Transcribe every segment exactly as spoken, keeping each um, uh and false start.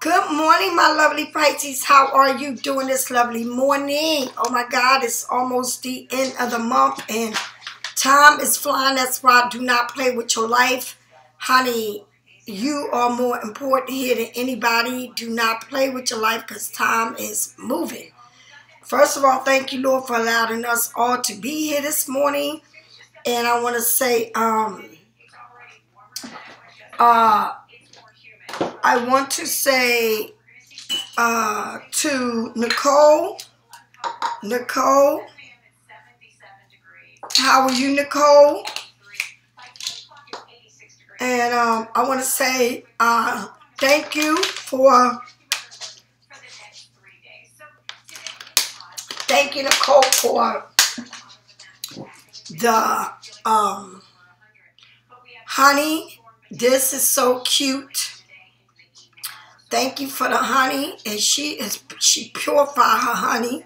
Good morning, my lovely Pisces. How are you doing this lovely morning? Oh my God, it's almost the end of the month and time is flying. That's why do not play with your life. Honey, you are more important here than anybody. Do not play with your life because time is moving. First of all, thank you, Lord, for allowing us all to be here this morning. And I want to say, um, uh, I want to say uh, to Nicole, Nicole, how are you, Nicole? And um, I want to say uh, thank you for, thank you, Nicole, for the um, honey. This is so cute. Thank you for the honey, and she is she purified her honey,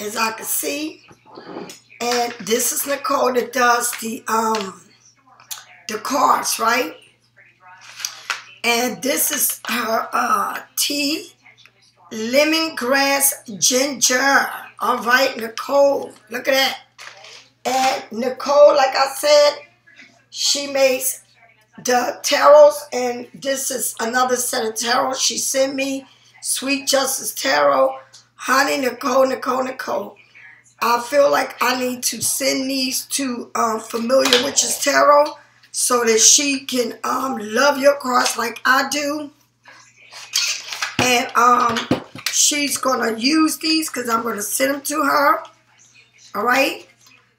as I can see. And this is Nicole that does the um the cards, right? And this is her uh tea, lemongrass, ginger. All right, Nicole, look at that. And Nicole, like I said, she makes the tarots, and this is another set of tarots she sent me. Sweet Justice Tarot. Honey, Nicole, Nicole, Nicole. I feel like I need to send these to um, Familiar Witches Tarot so that she can um, love your cards like I do. And um, she's going to use these because I'm going to send them to her. All right?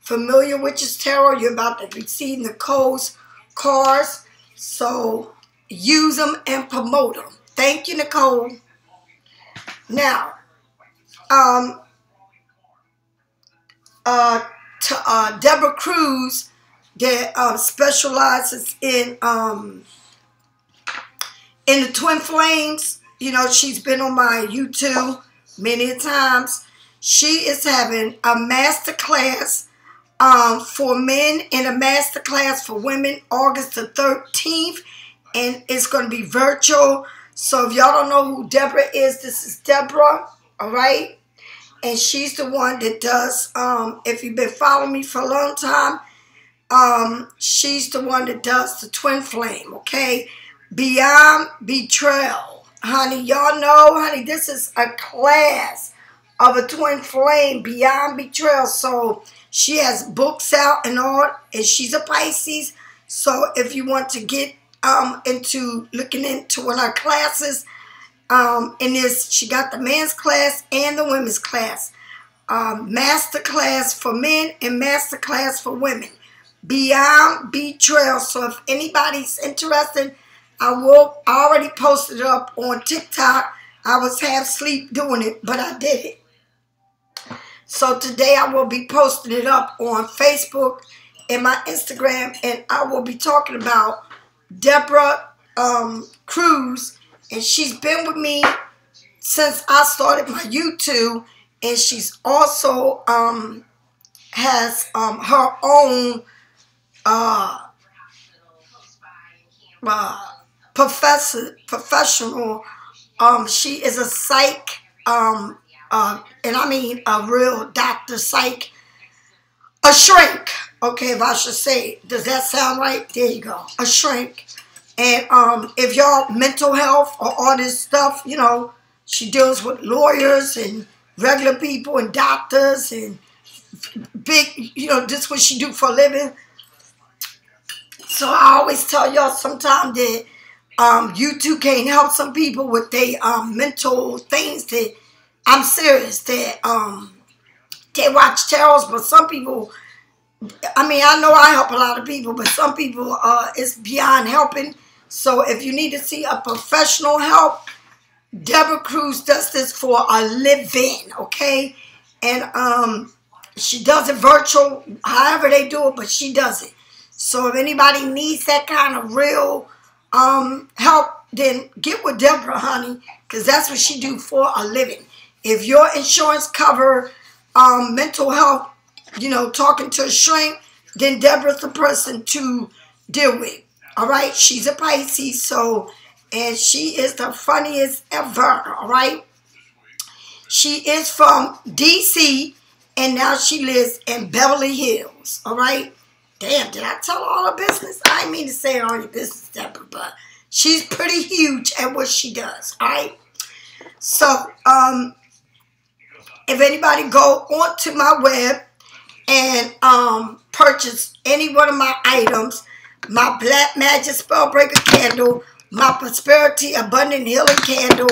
Familiar Witches Tarot, you're about to receive Nicole's cards. So use them and promote them. Thank you, Nicole. Now, um, uh, to, uh, Debra Cruz, that uh, specializes in um, in the twin flames. You know, she's been on my YouTube many times. She is having a master class Um, for men in a master class for women, August the thirteenth, and it's going to be virtual. So if y'all don't know who Debra is, this is Debra, all right? And she's the one that does, um, if you've been following me for a long time, um, she's the one that does the twin flame, okay? Beyond Betrayal. Honey, y'all know, honey, this is a class of a twin flame, Beyond Betrayal. So she has books out and all, and she's a Pisces. So if you want to get um, into looking into one of her classes, um, in this, she got the men's class and the women's class. Um, master class for men and master class for women. Beyond Betrayal. So if anybody's interested, I will I already posted it up on TikTok. I was half asleep doing it, but I did it. So today I will be posting it up on Facebook and my Instagram, and I will be talking about Debra um, Cruz, and she's been with me since I started my YouTube, and she's also um, has um, her own uh, uh, professor, professional. Um, she is a psych. Um, Uh, and I mean a real doctor, psych, a shrink, okay, if I should say it. Does that sound right? There you go, a shrink. And um, if y'all mental health or all this stuff, you know, she deals with lawyers and regular people and doctors and big, you know, this is what she do for a living. So I always tell y'all sometimes that um, YouTube can't help some people with their um, mental things that, I'm serious, that um, they watch tarots, but some people, I mean, I know I help a lot of people, but some people, uh, it's beyond helping. So if you need to see a professional help, Debra Cruz does this for a living, okay? And um, she does it virtual, however they do it, but she does it. So if anybody needs that kind of real um, help, then get with Debra, honey, because that's what she do for a living. If your insurance cover um, mental health, you know, talking to a shrink, then Debra's the person to deal with. All right? She's a Pisces, so and she is the funniest ever, all right? She is from D C, and now she lives in Beverly Hills, all right? Damn, did I tell all her business? I didn't mean to say all your business, Deborah, but she's pretty huge at what she does, all right? So, um, if anybody go onto my web and um, purchase any one of my items, my Black Magic Spellbreaker candle, my Prosperity Abundant Healing candle,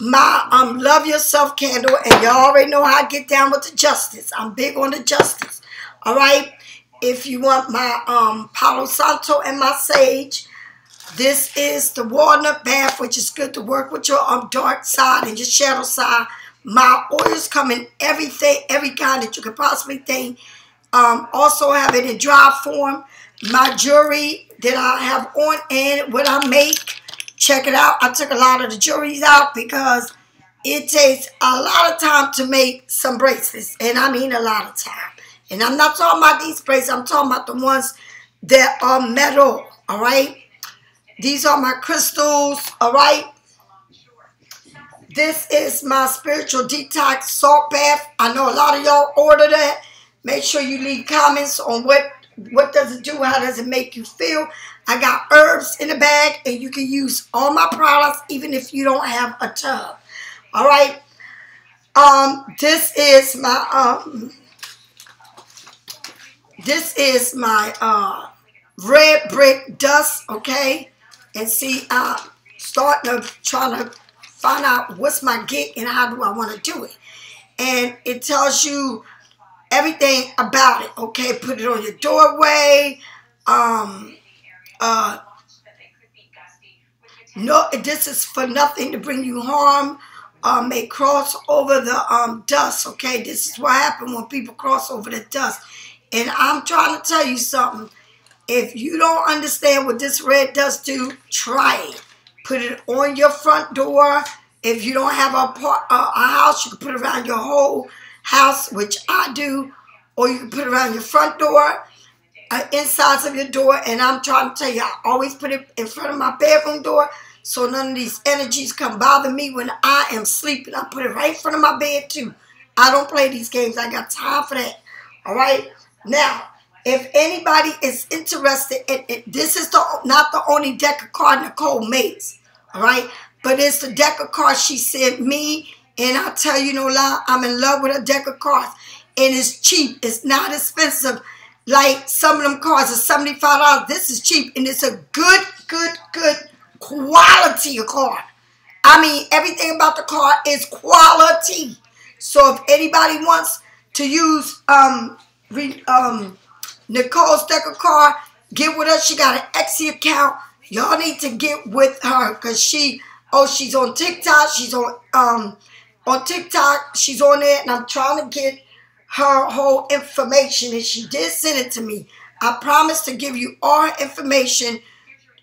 my um, Love Yourself candle, and y'all already know how I get down with the justice. I'm big on the justice, all right? If you want my um, Palo Santo and my sage, this is the walnut bath, which is good to work with your um, dark side and your shadow side. My oils come in everything, every kind that you could possibly think. Um, also have it in dry form. My jewelry that I have on and what I make. Check it out. I took a lot of the jewelries out because it takes a lot of time to make some bracelets. And I mean a lot of time. And I'm not talking about these bracelets. I'm talking about the ones that are metal. All right. These are my crystals. All right. This is my spiritual detox salt bath. I know a lot of y'all order that. Make sure you leave comments on what, what does it do, how does it make you feel. I got herbs in the bag, and you can use all my products even if you don't have a tub. All right. Um, this is my um, this is my uh, red brick dust. Okay, and see, I'm uh, starting to try to find out what's my gig and how do I want to do it. And it tells you everything about it. Okay, put it on your doorway. Um, uh, no, this is for nothing to bring you harm. Um, they cross over the um, dust. Okay, this is what happens when people cross over the dust. And I'm trying to tell you something. If you don't understand what this red dust do, try it. Put it on your front door. If you don't have a, part, uh, a house, you can put it around your whole house, which I do. Or you can put it around your front door, uh, insides of your door. And I'm trying to tell you, I always put it in front of my bedroom door so none of these energies come bother me when I am sleeping. I put it right in front of my bed, too. I don't play these games. I got time for that. All right? Now, if anybody is interested, in it, this is the not the only deck of cards Nicole makes, all right? But it's the deck of cards she sent me, and I tell you no lie, I'm in love with a deck of cards, and it's cheap. It's not expensive. Like some of them cards are seventy-five dollars. This is cheap, and it's a good, good, good quality of card. I mean, everything about the card is quality. So if anybody wants to use um re, um. Nicole's deck of cards, get with us. She got an Etsy account. Y'all need to get with her because she, oh, she's on TikTok. She's on um on TikTok. She's on there, and I'm trying to get her whole information, and she did send it to me. I promise to give you all her information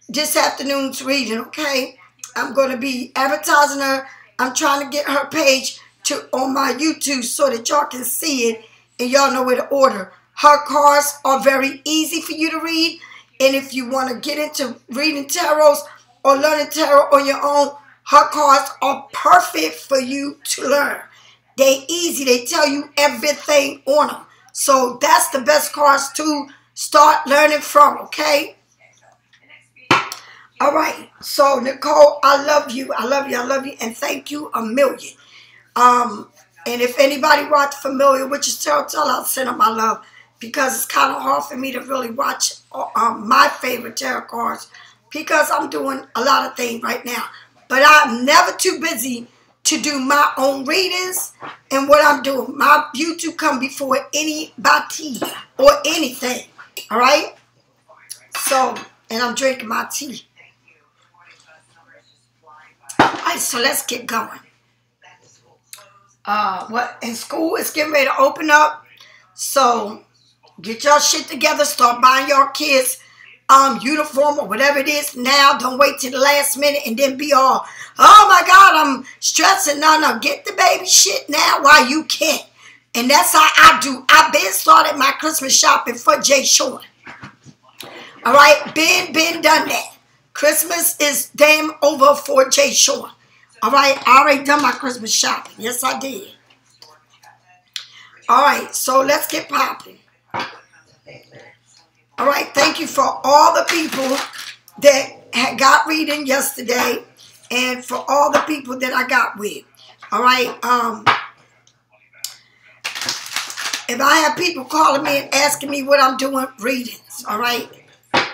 this afternoon's reading, okay? I'm going to be advertising her. I'm trying to get her page to on my YouTube so that y'all can see it and y'all know where to order. Her cards are very easy for you to read. And if you want to get into reading tarots or learning tarot on your own, her cards are perfect for you to learn. They're easy. They tell you everything on them. So that's the best cards to start learning from, okay? All right. So, Nicole, I love you. I love you. I love you. And thank you a million. Um, and if anybody watched Familiar Witches Tarot, tell her I'll send them my love. Because it's kind of hard for me to really watch um, my favorite tarot cards because I'm doing a lot of things right now. But I'm never too busy to do my own readings and what I'm doing. My YouTube come before anybody or anything. All right? So, and I'm drinking my tea. All right, so let's get going. Uh, what? And school is getting ready to open up. So... get your shit together. Start buying your kids um, uniform or whatever it is now. Don't wait till the last minute and then be all, oh, my God, I'm stressing. No, no, get the baby shit now while you can. And that's how I do. I've been started my Christmas shopping for Jay Shore. All right? Been, been, done that. Christmas is damn over for Jay Shore. All right, I already done my Christmas shopping. Yes, I did. All right, so let's get popping. All right, thank you for all the people that had got reading yesterday and for all the people that I got with. All right, um, if I have people calling me and asking me what I'm doing, readings, all right?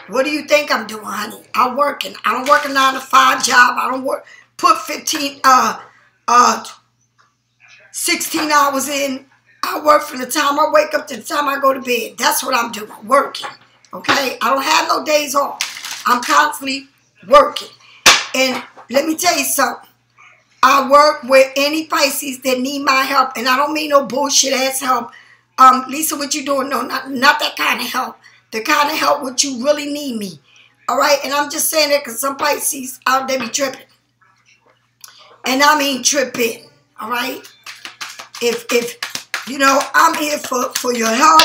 What do you think I'm doing, honey? I'm working. I don't work a nine to five job. I don't work. Put fifteen, uh, uh, sixteen hours in. I work from the time I wake up to the time I go to bed. That's what I'm doing, working, okay? I don't have no days off. I'm constantly working. And let me tell you something. I work with any Pisces that need my help, and I don't mean no bullshit-ass help. Um, Lisa, what you doing? No, not, not that kind of help. The kind of help what you really need me, all right? And I'm just saying that because some Pisces out there be tripping. And I mean tripping, all right? If, if... You know, I'm here for, for your help.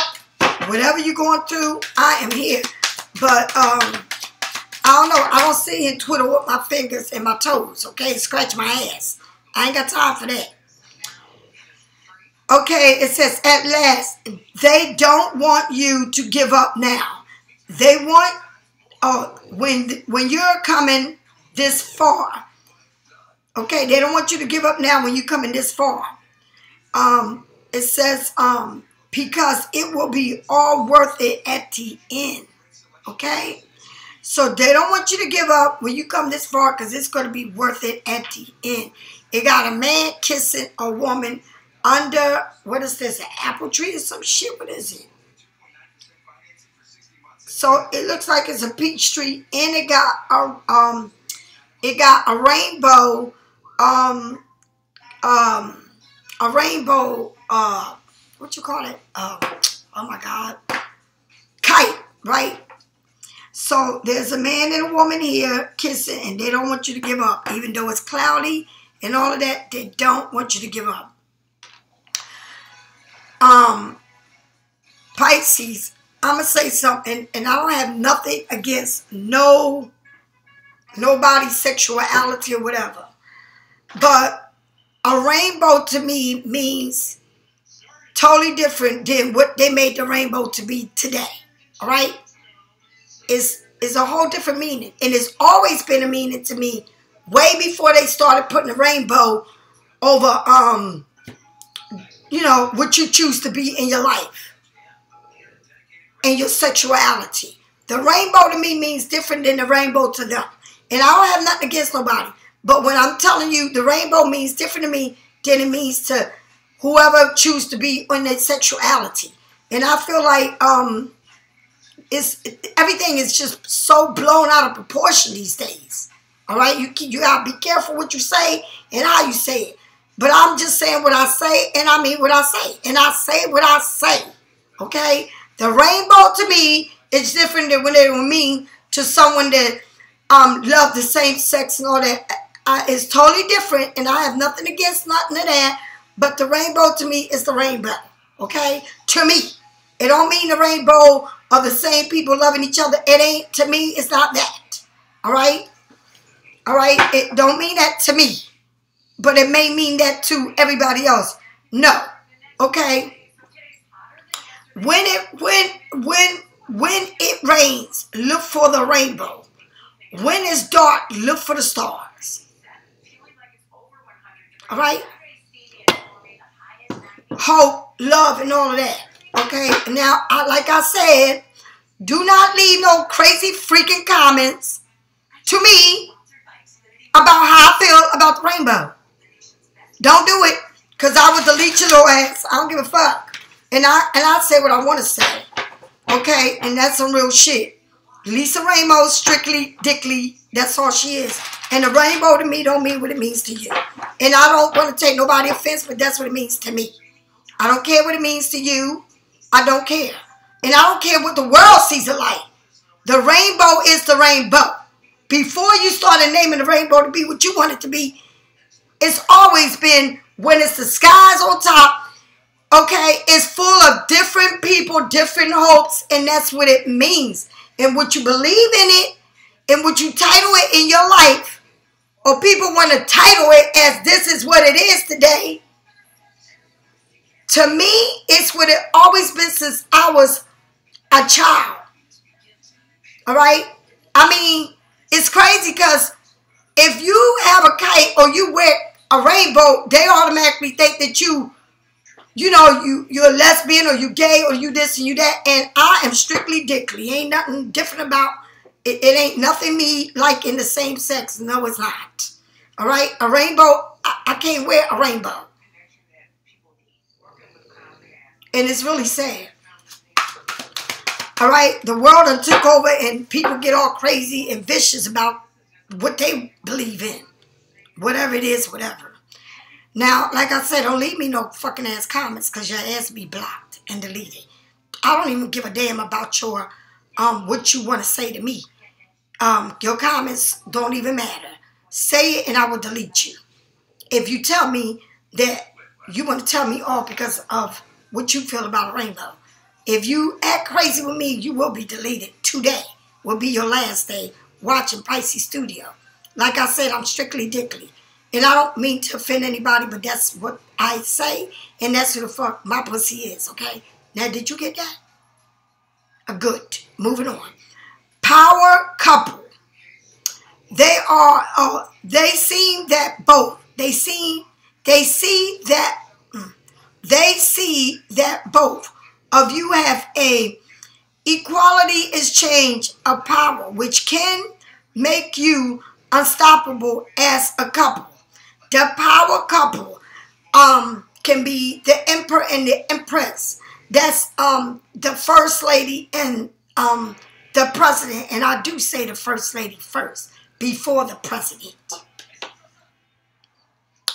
Whatever you're going through, I am here. But, um, I don't know. I don't sit here and twiddle with my fingers and my toes, okay? Scratch my ass. I ain't got time for that. Okay, it says, at last, they don't want you to give up now. They want, uh, when, when you're coming this far, okay? They don't want you to give up now when you're coming this far. Um... It says, um, because it will be all worth it at the end, okay? So they don't want you to give up when you come this far because it's going to be worth it at the end. It got a man kissing a woman under, what is this, an apple tree or some shit? What is it? So it looks like it's a peach tree, and it got a, um, it got a rainbow, um, um, a rainbow, Uh, what you call it? Uh, oh my God. Kite, right? So there's a man and a woman here kissing, and they don't want you to give up. Even though it's cloudy and all of that, they don't want you to give up. Um, Pisces, I'm going to say something, and I don't have nothing against no, nobody's sexuality or whatever. But a rainbow to me means totally different than what they made the rainbow to be today. All right? It's, it's a whole different meaning. And it's always been a meaning to me way before they started putting the rainbow over, um, you know, what you choose to be in your life and your sexuality. The rainbow to me means different than the rainbow to them. And I don't have nothing against nobody. But when I'm telling you the rainbow means different to me than it means to whoever choose to be on their sexuality. And I feel like um, it's everything is just so blown out of proportion these days. All right? You, you got to be careful what you say and how you say it. But I'm just saying what I say, and I mean what I say. And I say what I say. Okay? The rainbow to me is different than what it would mean to someone that um, loves the same sex and all that. I, it's totally different, and I have nothing against nothing of that. But the rainbow to me is the rainbow, okay? To me. It don't mean the rainbow of the same people loving each other. It ain't, to me, it's not that, all right? All right? It don't mean that to me. But it may mean that to everybody else. No, okay? When it, when, when, when it rains, look for the rainbow. When it's dark, look for the stars. All right? Hope, love, and all of that, okay? Now, I, like I said, do not leave no crazy freaking comments to me about how I feel about the rainbow. Don't do it, because I would delete your little ass. I don't give a fuck. And I, and I say what I want to say, okay? And that's some real shit. Lisa Ramos, Strictly Dickly, that's all she is. And the rainbow to me don't mean what it means to you. And I don't want to take nobody offense, but that's what it means to me. I don't care what it means to you. I don't care. And I don't care what the world sees it like. The rainbow is the rainbow. Before you started naming the rainbow to be what you want it to be, it's always been when it's the skies on top, okay, it's full of different people, different hopes, and that's what it means. And what you believe in it and would you title it in your life, or people want to title it as this is what it is today, to me, it's what it always been since I was a child. All right? I mean, it's crazy because if you have a kite or you wear a rainbow, they automatically think that you, you know, you, you're a lesbian or you gay or you this and you that. And I am strictly dickly. Ain't nothing different about it. It ain't nothing me like in the same sex. No, it's not. All right? A rainbow, I, I can't wear a rainbow. And it's really sad. All right, the world done took over and people get all crazy and vicious about what they believe in. Whatever it is, whatever. Now, like I said, don't leave me no fucking ass comments because your ass be blocked and deleted. I don't even give a damn about your, um, what you want to say to me. Um, your comments don't even matter. Say it and I will delete you. If you tell me that you want to tell me off because of what you feel about a rainbow. If you act crazy with me, you will be deleted. Today will be your last day watching Pisces Studio. Like I said, I'm strictly dickly. And I don't mean to offend anybody, but that's what I say. And that's who the fuck my pussy is, okay? Now, did you get that? Good. Moving on. Power couple. They are, uh, they seem that both. They seem, they see that They see that both of you have a equality exchange of power, which can make you unstoppable as a couple. The power couple um, can be the emperor and the empress. That's um, the first lady and um, the president. And I do say the first lady first before the president.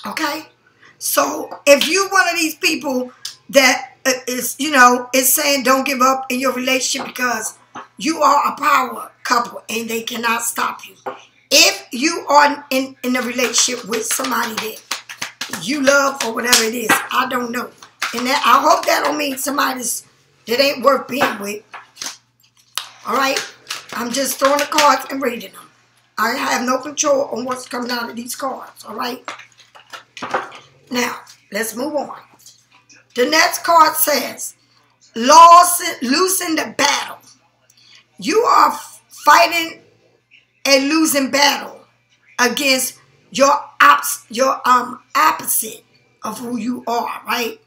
Okay? So if you're one of these people that is, you know, is saying don't give up in your relationship because you are a power couple and they cannot stop you. If you are in, in a relationship with somebody that you love or whatever it is, I don't know. And that, I hope that don't mean somebody that ain't worth being with. All right? I'm just throwing the cards and reading them. I have no control on what's coming out of these cards. All right? Now, let's move on. The next card says, loosen the battle. You are fighting a losing battle against your, ops, your um, opposite of who you are, right?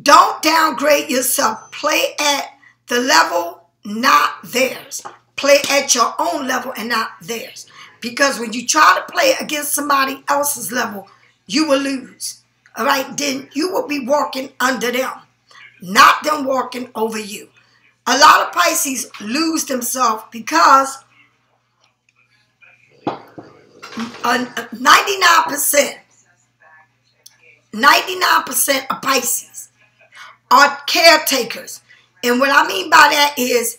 Don't downgrade yourself. Play at the level, not theirs. Play at your own level and not theirs. Because when you try to play against somebody else's level, you will lose. All right? Then you will be walking under them, not them walking over you. A lot of Pisces lose themselves because ninety-nine percent, ninety-nine percent of Pisces are caretakers. And what I mean by that is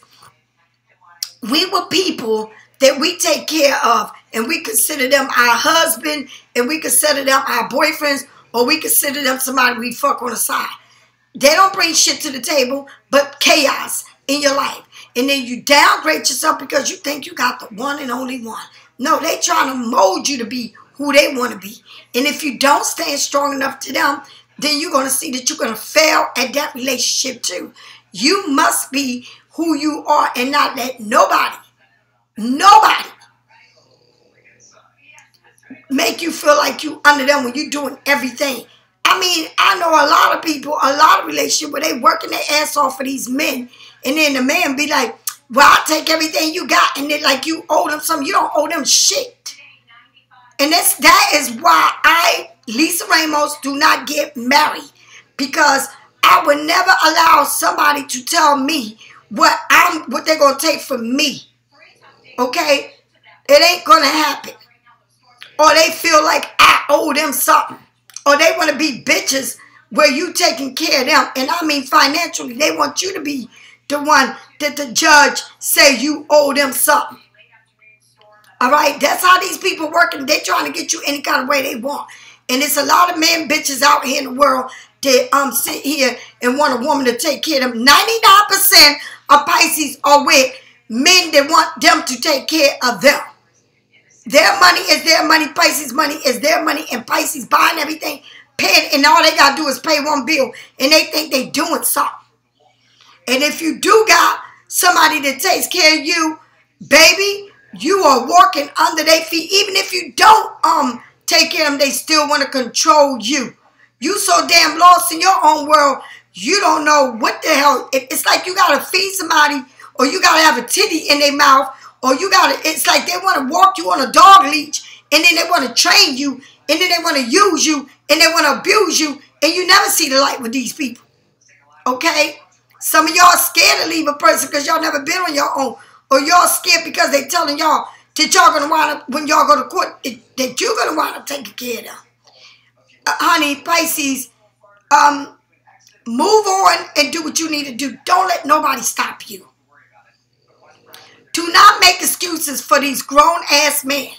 we were people that we take care of, and we consider them our husband, and we consider them our boyfriends, or we consider them somebody we fuck on the side. They don't bring shit to the table, but chaos in your life. And then you downgrade yourself because you think you got the one and only one. No, they trying to mold you to be who they want to be. And if you don't stand strong enough to them, then you're going to see that you're going to fail at that relationship too. You must be who you are and not let nobody, nobody, make you feel like you under them when you're doing everything. I mean, I know a lot of people, a lot of relationships where they working their ass off for these men. And then the man be like, well, I'll take everything you got. And then like you owe them something. You don't owe them shit. And that's, that is why I, Lisa Ramos, do not get married. Because I would never allow somebody to tell me what I'm, what they're going to take from me. Okay? It ain't going to happen. Or they feel like I owe them something. Or they want to be bitches where you taking care of them. And I mean financially. They want you to be the one that the judge say you owe them something. All right? That's how these people working. They're trying to get you any kind of way they want. And it's a lot of men bitches out here in the world that um, sit here and want a woman to take care of them. ninety-nine percent of Pisces are with men that want them to take care of them. Their money is their money. Pisces money is their money. And Pisces buying everything, paying, and all they got to do is pay one bill. And they think they doing something. And if you do got somebody that takes care of you, baby, you are walking under their feet. Even if you don't um take care of them, they still want to control you. You so damn lost in your own world, you don't know what the hell. It's like you got to feed somebody, or you got to have a titty in their mouth, or you got to, it's like they want to walk you on a dog leash, and then they want to train you, and then they want to use you, and they want to abuse you, and you never see the light with these people. Okay? Some of y'all scared to leave a person because y'all never been on your own, or y'all scared because they telling y'all that y'all going to wind up, when y'all go to court, that you're going to wind up taking care of them. Uh, honey, Pisces, um, move on and do what you need to do. Don't let nobody stop you. Do not make excuses for these grown-ass men.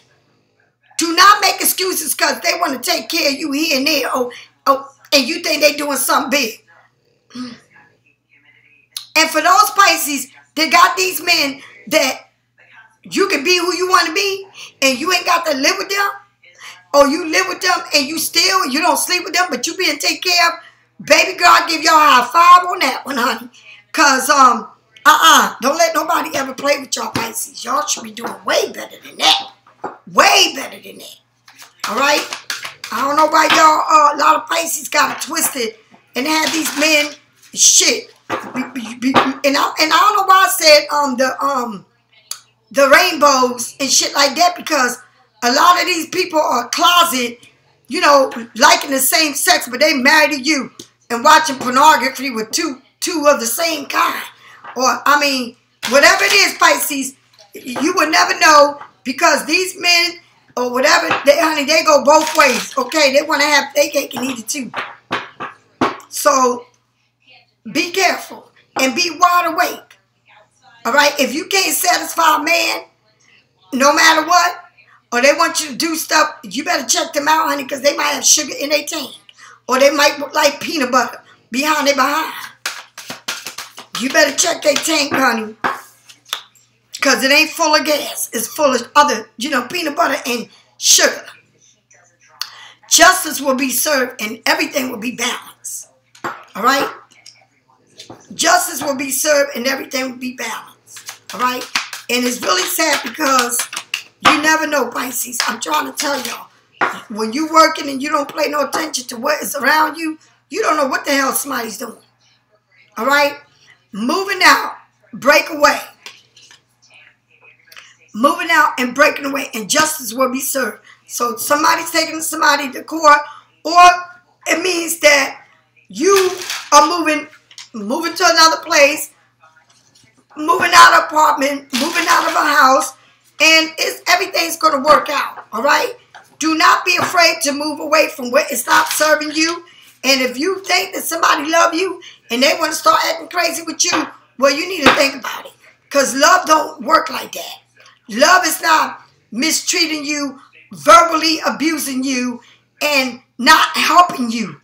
Do not make excuses because they want to take care of you here and there, oh, oh, and you think they're doing something big. Mm. And for those Pisces that got these men that you can be who you want to be and you ain't got to live with them, or you live with them and you still, you don't sleep with them, but you being taken care of, baby girl, I'll give y'all a high five on that one, honey. Because, um, uh-uh, don't let nobody ever play with y'all Pisces. Y'all should be doing way better than that. Way better than that. All right? I don't know why y'all, uh, a lot of Pisces got it twisted and had these men, shit. And I, and I don't know why I said um the, um, the rainbows and shit like that, because a lot of these people are closet, you know, liking the same sex, but they married to you and watching pornography with two two of the same kind. Or, I mean, whatever it is, Pisces, you will never know, because these men or whatever, they, honey, they go both ways, okay? They want to have, they can eat it too. So, be careful and be wide awake, all right? If you can't satisfy a man, no matter what, or they want you to do stuff, you better check them out, honey, because they might have sugar in their tank. Or they might look like peanut butter behind their behind. You better check their tank, honey, because it ain't full of gas. It's full of other, you know, peanut butter and sugar. Justice will be served and everything will be balanced, all right? Justice will be served and everything will be balanced, all right? And it's really sad because... you never know, Pisces. I'm trying to tell y'all, when you're working and you don't pay no attention to what is around you, you don't know what the hell somebody's doing. All right? Moving out, break away. Moving out and breaking away, and justice will be served. So somebody's taking somebody to court, or it means that you are moving, moving to another place, moving out of an apartment, moving out of a house, and it's, everything's going to work out, all right? Do not be afraid to move away from where it's not serving you. And if you think that somebody loves you and they want to start acting crazy with you, well, you need to think about it, because love don't work like that. Love is not mistreating you, verbally abusing you, and not helping you,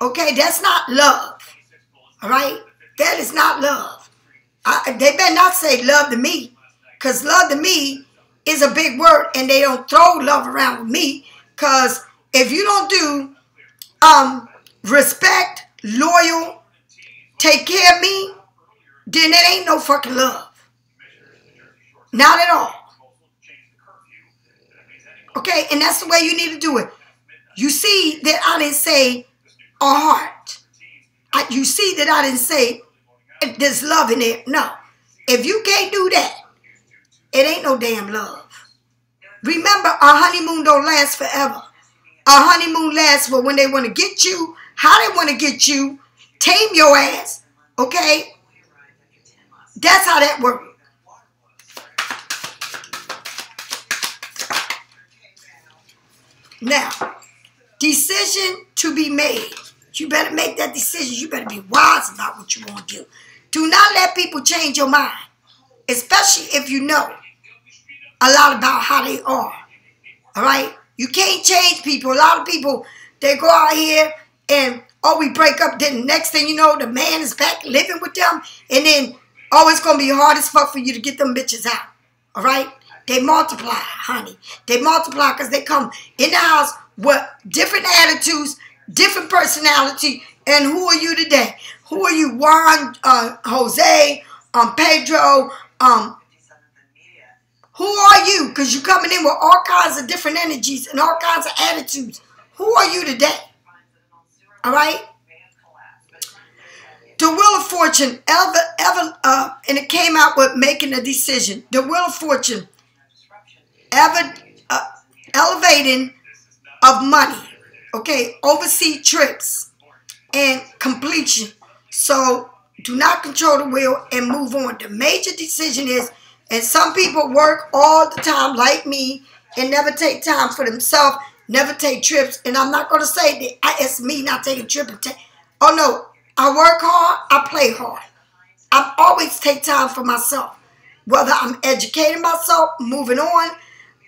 okay? That's not love, all right? That is not love. I, they better not say love to me. Because love to me is a big word, and they don't throw love around with me. Because if you don't do um, respect, loyal, take care of me, then it ain't no fucking love. Not at all. Okay, and that's the way you need to do it. You see that I didn't say a heart. I, you see that I didn't say there's love in there. No. If you can't do that, it ain't no damn love. Remember, our honeymoon don't last forever. Our honeymoon lasts for when they want to get you, how they want to get you, tame your ass, okay? That's how that works. Now, decision to be made. You better make that decision. You better be wise about what you want to do. Do not let people change your mind, especially if you know a lot about how they are, all right? You can't change people. A lot of people, they go out here and, oh, we break up. Then the next thing you know, the man is back living with them. And then Oh, it's going to be hard as fuck for you to get them bitches out. All right? They multiply, honey. They multiply because they come in the house with different attitudes, different personality. And who are you today? Who are you? Juan, uh, Jose, um, Pedro, um, who are you? Because you're coming in with all kinds of different energies and all kinds of attitudes. Who are you today? All right? The Wheel of Fortune, ever, ever, uh, and it came out with making a decision. The Wheel of Fortune, ever, uh, elevating of money. Okay, overseas trips and completion. So do not control the wheel and move on. The major decision is, and some people work all the time like me and never take time for themselves, never take trips. And I'm not going to say that I, it's me not taking a trip. And take, oh, no. I work hard. I play hard. I always take time for myself, whether I'm educating myself, moving on,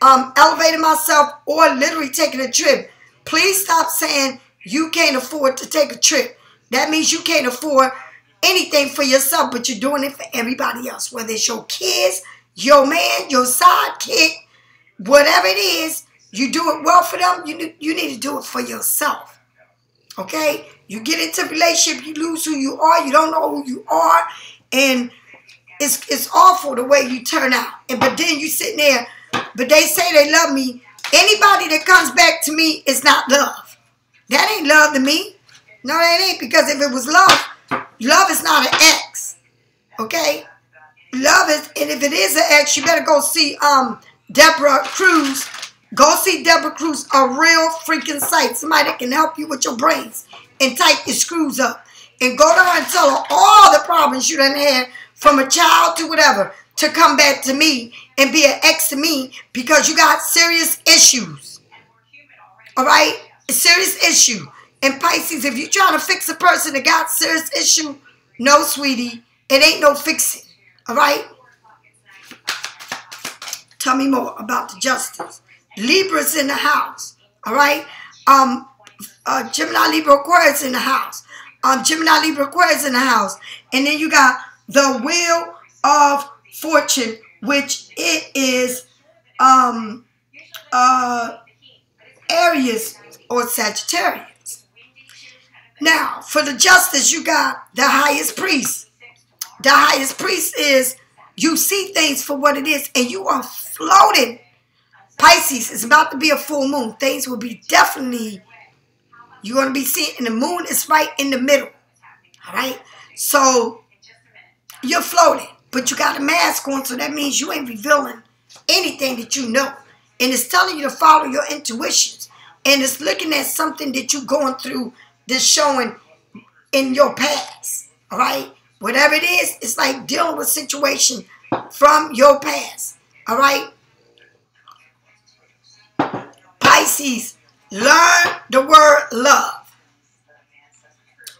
um, elevating myself, or literally taking a trip. Please stop saying you can't afford to take a trip. That means you can't afford anything for yourself, but you're doing it for everybody else, whether it's your kids, your man, your sidekick, whatever it is. You do it well for them, you, you need to do it for yourself, okay? You get into a relationship, you lose who you are, you don't know who you are, and it's, it's awful the way you turn out. And but then you sitting there, but they say they love me. Anybody that comes back to me is not love. That ain't love to me. No, that ain't, because if it was love, love is not an ex, okay? Love is, and if it is an ex, you better go see um Debra Cruz. Go see Debra Cruz, a real freaking sight. Somebody that can help you with your brains and tighten your screws up. And go to her and tell her all the problems you done had from a child to whatever, to come back to me and be an ex to me because you got serious issues. All right? A serious issue. And Pisces, if you're trying to fix a person that got serious issue, no, sweetie, it ain't no fixing. All right? Tell me more about the justice. Libra's in the house. All right? Um, uh, Gemini, Libra, Aquarius in the house. Um, Gemini, Libra, Aquarius in the house. And then you got the Wheel of Fortune, which it is um, uh, Aries or Sagittarius. Now, for the justice, you got the highest priest. The highest priest is you see things for what it is, and you are floating. Pisces, it's about to be a full moon. Things will be definitely, you're going to be seeing, and the moon is right in the middle. All right? So, you're floating, but you got a mask on, so that means you ain't revealing anything that you know. And it's telling you to follow your intuitions. And it's looking at something that you're going through that's showing in your past, all right? Whatever it is, it's like dealing with situation from your past, all right? Pisces, learn the word love,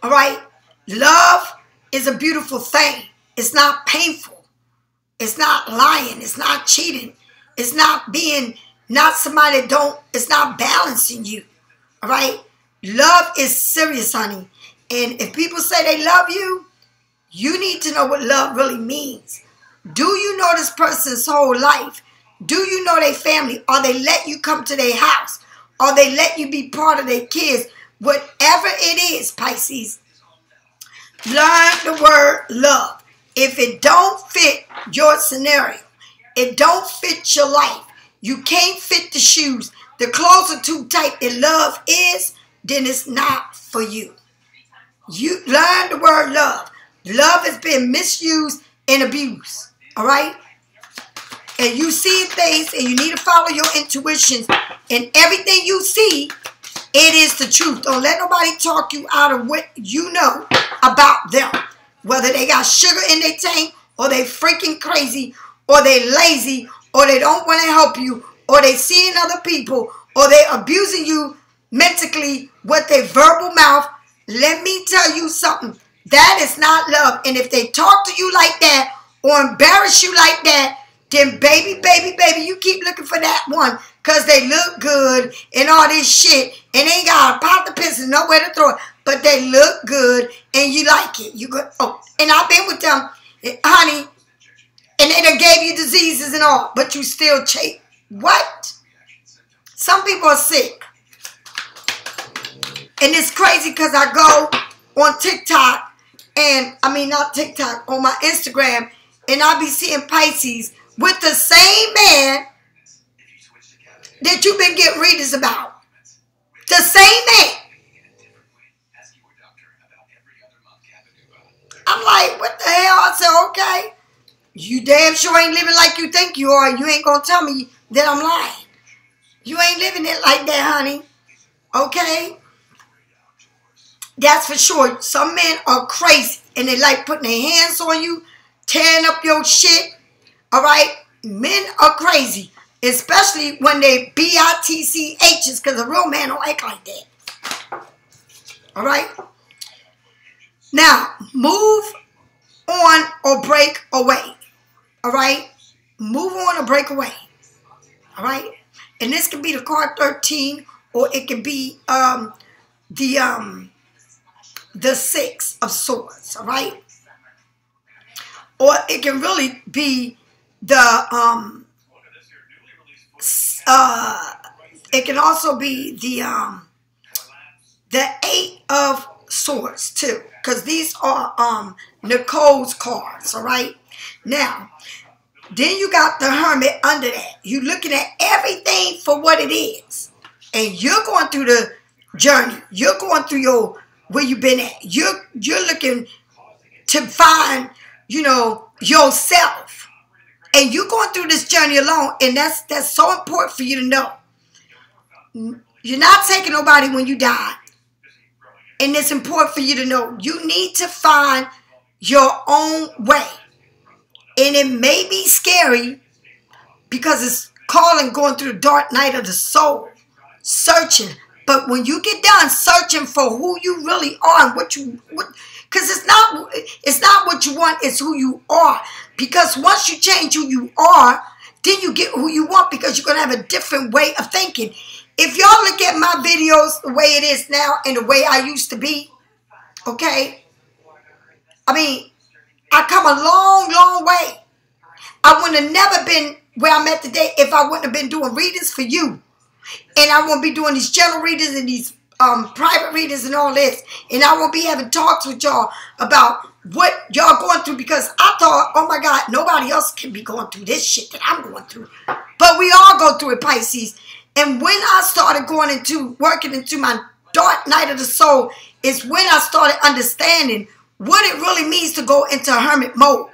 all right? Love is a beautiful thing. It's not painful. It's not lying. It's not cheating. It's not being, not somebody that don't, it's not balancing you, all right? Love is serious, honey. And if people say they love you, you need to know what love really means. Do you know this person's whole life? Do you know their family? Or they let you come to their house? Or they let you be part of their kids? Whatever it is, Pisces, learn the word love. If it don't fit your scenario, it don't fit your life, you can't fit the shoes, the clothes are too tight, and love is, then it's not for you. You learn the word love. Love has been misused and abused, all right? And you see things, and you need to follow your intuitions. And everything you see, it is the truth. Don't let nobody talk you out of what you know about them. Whether they got sugar in their tank, or they freaking crazy, or they lazy, or they don't want to help you, or they seeing other people, or they abusing you mentally with their verbal mouth. Let me tell you something. That is not love. And if they talk to you like that or embarrass you like that, then baby, baby, baby, you keep looking for that one because they look good and all this shit and they ain't got a pot to piss and nowhere to throw it, but they look good and you like it. You go, oh, and I've been with them It, honey, and, and it gave you diseases and all, but you still chase. What? Some people are sick. And it's crazy because I go on TikTok and, I mean not TikTok, on my Instagram, and I be seeing Pisces with the same man that you've been getting readers about. The same man. I'm like, what the hell? I said, okay. You damn sure ain't living like you think you are. You ain't going to tell me that I'm lying. You ain't living it like that, honey. Okay? That's for sure. Some men are crazy and they like putting their hands on you, tearing up your shit. All right? Men are crazy, especially when they B I T C H's, because a real man don't act like that. All right? Now, move on or break away. All right? Move on or break away. All right? And this could be the card thirteen, or it could be um, the um, the six of swords. All right? Or it can really be the um, uh, it can also be the um, the eight of swords too, because these are um Nicole's cards. All right, now then you got the hermit under that. You looking at everything for what it is, and you're going through the journey. You're going through your where you've been at. You're you're looking to find, you know, yourself, and you're going through this journey alone. And that's that's so important for you to know. You're not taking nobody when you die. And it's important for you to know you need to find your own way. And it may be scary because it's calling, going through the dark night of the soul, searching. But when you get done searching for who you really are, and what you, what, because it's not, it's not what you want, it's who you are. Because once you change who you are, then you get who you want, because you're going to have a different way of thinking. If y'all look at my videos the way it is now and the way I used to be, okay? I mean, I come a long, long way. I wouldn't have never been where I'm at today if I wouldn't have been doing readings for you. And I wouldn't be doing these general readings and these um, private readings and all this. And I won't be having talks with y'all about what y'all going through, because I thought, oh my God, nobody else can be going through this shit that I'm going through. But we all go through it, Pisces. And when I started going into, working into my dark night of the soul, is when I started understanding what it really means to go into hermit mode.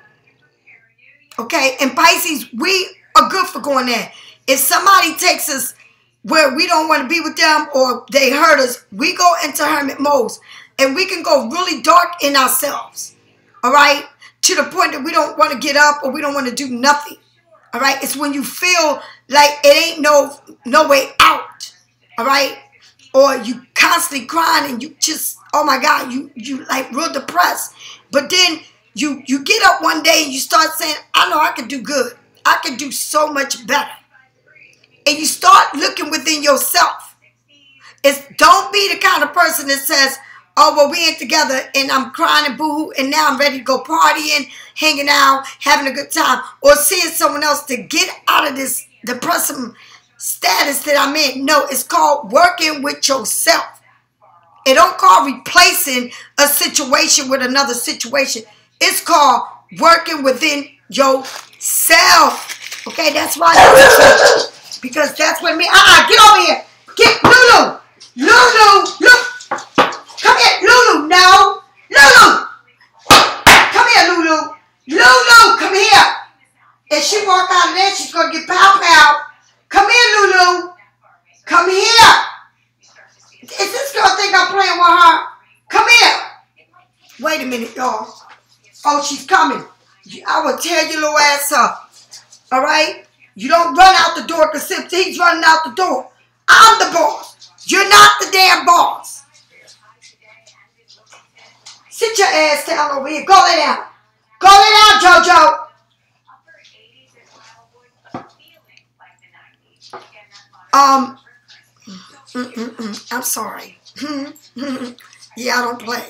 Okay? And Pisces, we are good for going there. If somebody takes us where we don't want to be with them, or they hurt us, we go into hermit modes. And we can go really dark in ourselves. All right? To the point that we don't want to get up, or we don't want to do nothing. All right? It's when you feel like it ain't no no way out, all right? Or you constantly crying and you just, oh my God, you you like real depressed. But then you you get up one day and you start saying, I know I can do good. I can do so much better. And you start looking within yourself. It's don't be the kind of person that says, oh, well, we ain't together and I'm crying and boohoo and now I'm ready to go partying, hanging out, having a good time, or seeing someone else to get out of this depressive status that I'm in. No, it's called working with yourself. It don't call replacing a situation with another situation. It's called working within yourself. Okay, that's why I do it, because that's what it means. Uh-uh, get over here. Get Lulu. Lulu, look. Come here, Lulu. No. Lulu. Come here, Lulu. Lulu, come here. If she walk out of there, she's going to get pow-pow. Come here, Lulu. Come here. Is this girl think I'm playing with her? Come here. Wait a minute, y'all. Oh, she's coming. I will tear your little ass up. All right? You don't run out the door, because since he's running out the door, I'm the boss. You're not the damn boss. Sit your ass down over here. Go lay down. Go lay down, JoJo. Um, mm, mm, mm, I'm sorry. Yeah, I don't play.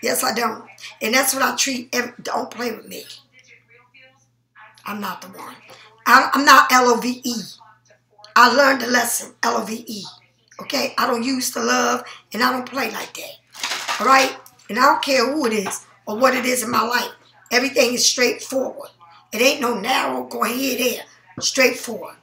Yes, I don't. And that's what I treat. Don't play with me. I'm not the one. I, I'm not L O V E. I learned the lesson, L O V E. Okay? I don't use the love, and I don't play like that. All right? And I don't care who it is or what it is in my life. Everything is straightforward. It ain't no narrow going here, there. Straightforward.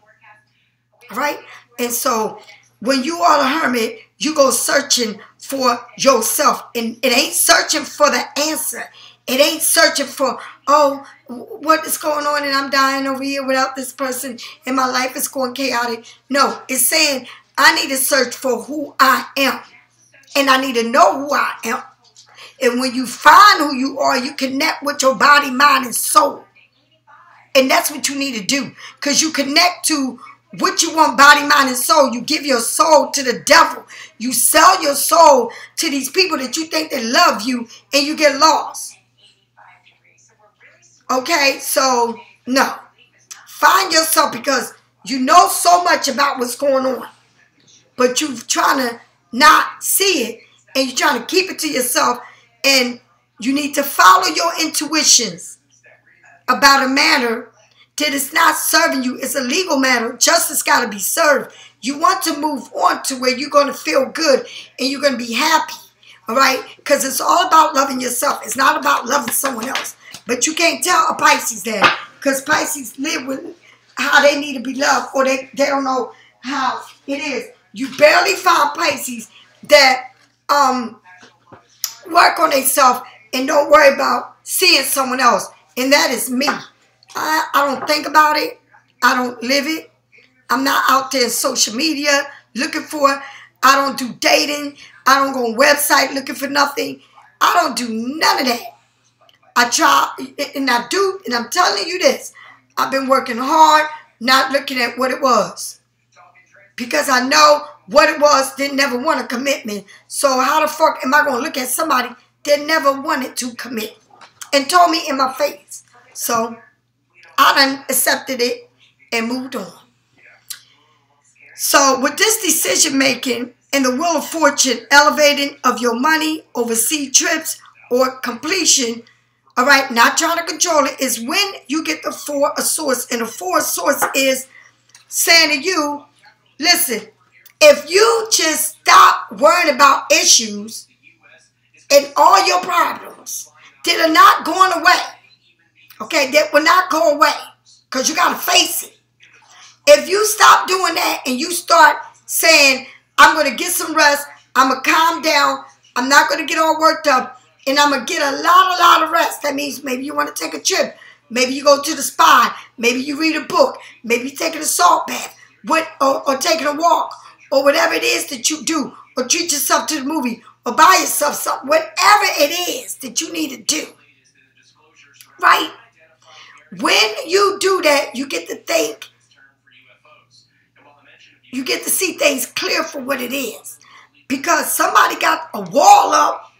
All right? And so when you are a hermit, you go searching for yourself. And it ain't searching for the answer. It ain't searching for, oh, what is going on and I'm dying over here without this person and my life is going chaotic. No, it's saying I need to search for who I am. And I need to know who I am. And when you find who you are, you connect with your body, mind, and soul. And that's what you need to do. Because you connect to what you want, body, mind, and soul. You give your soul to the devil. You sell your soul to these people that you think they love you, and you get lost. Okay, so no. Find yourself, because you know so much about what's going on, but you're trying to not see it, and you're trying to keep it to yourself, and you need to follow your intuitions about a matter that is not serving you. It's a legal matter. Justice got to be served. You want to move on to where you're going to feel good and you're going to be happy, all right? Because it's all about loving yourself. It's not about loving someone else. But you can't tell a Pisces that, because Pisces live with how they need to be loved, or they, they don't know how it is. You barely find Pisces that um, work on themselves and don't worry about seeing someone else, and that is me. I, I don't think about it. I don't live it. I'm not out there in social media looking for it. I don't do dating. I don't go on website looking for nothing. I don't do none of that. I try, and I do, and I'm telling you this. I've been working hard, not looking at what it was. Because I know what it was didn't never want a commitment. So how the fuck am I going to look at somebody that never wanted to commit and told me in my face? So I done accepted it and moved on. So with this decision making and the wheel of fortune, elevating of your money, overseas trips, or completion, all right, not trying to control it, is when you get the four of swords. And the four of swords is saying to you, listen, if you just stop worrying about issues and all your problems that are not going away, okay, that will not go away, because you got to face it. If you stop doing that and you start saying, I'm going to get some rest, I'm going to calm down, I'm not going to get all worked up, and I'm going to get a lot, a lot of rest. That means maybe you want to take a trip. Maybe you go to the spa. Maybe you read a book. Maybe you're taking a salt bath, what, or, or taking a walk, or whatever it is that you do, or treat yourself to the movie, or buy yourself something. Whatever it is that you need to do, right? When you do that, you get to think. You get to see things clear for what it is. Because somebody got a wall up,